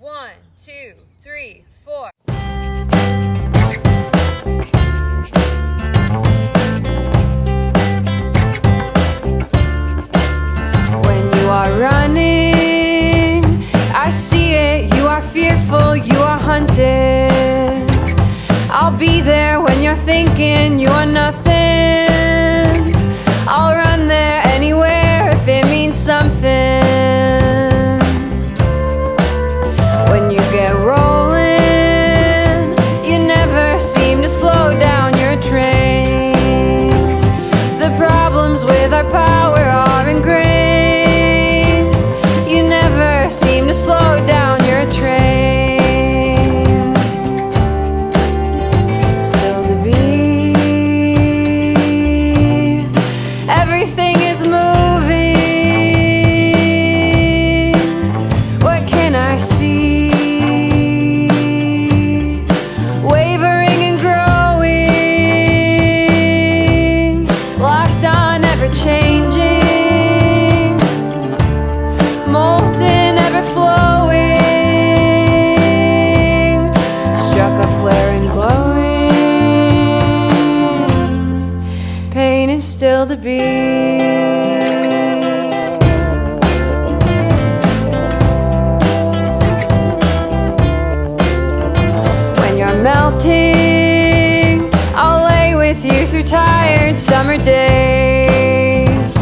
1, 2, 3, 4. When you are running, I see it. You are fearful, you are hunted. I'll be there when you're thinking you are nothing. I'll run there anywhere if it means something. Slow down your train. Still to be. Everything is moving. What can I see? Wavering and growing. Locked on, ever changing. Still to be. When you're melting, I'll lay with you through tired summer days.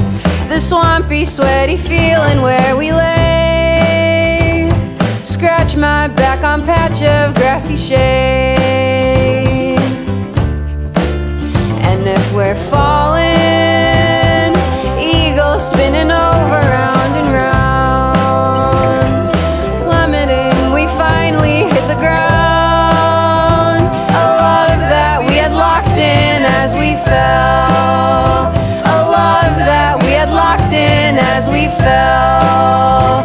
The swampy, sweaty feeling where we lay. Scratch my back on patch of grassy shade. And if we're falling, spinning over, round and round, plummeting, we finally hit the ground. A lot of that we had locked in as we fell. A lot of that we had locked in as we fell.